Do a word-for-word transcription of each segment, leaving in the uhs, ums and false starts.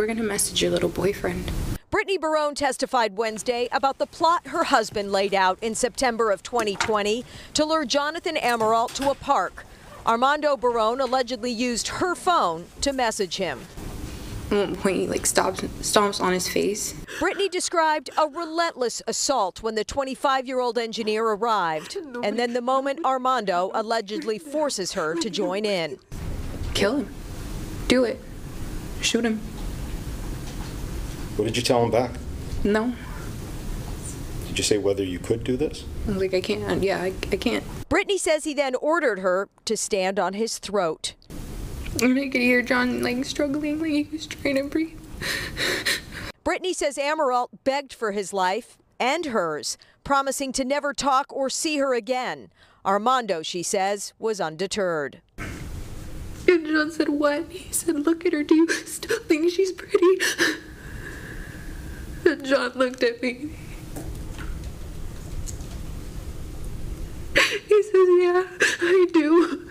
We're going to message your little boyfriend. Brittany Barone testified Wednesday about the plot her husband laid out in September of twenty twenty to lure Jonathan Amerault to a park. Armando Barone allegedly used her phone to message him. At one point, he like stops, stomps on his face. Brittany described a relentless assault when the twenty-five-year-old engineer arrived, and then the moment Armando allegedly forces her to join in. Kill him. Do it. Shoot him. What did you tell him back? No. Did you say whether you could do this? I was like, I can't. Yeah, I, I can't. Brittany says he then ordered her to stand on his throat. And I could hear John like struggling, like he was trying to breathe. Brittany says Amerault begged for his life and hers, promising to never talk or see her again. Armando, she says, was undeterred. And John said, what? He said, look at her. Do you still think she's pretty? And John looked at me. He says, yeah, I do.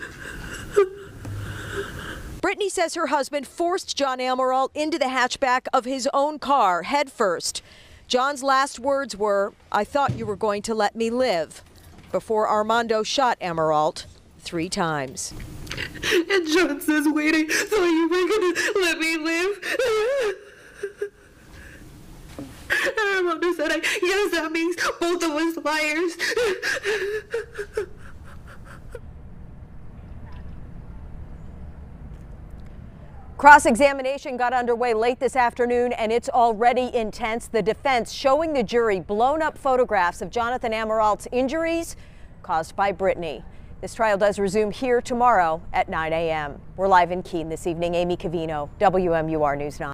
Brittany says her husband forced John Amerault into the hatchback of his own car headfirst. John's last words were, I thought you were going to let me live, before Armando shot Amerault three times. And John says, wait, I thought you were going to let me live. And Armando said, I, yes, that means both of us liars. Cross-examination got underway late this afternoon, and it's already intense. The defense showing the jury blown-up photographs of Jonathan Amerault's injuries caused by Brittany. This trial does resume here tomorrow at nine a m We're live in Keene this evening. Amy Cavino, W M U R News nine.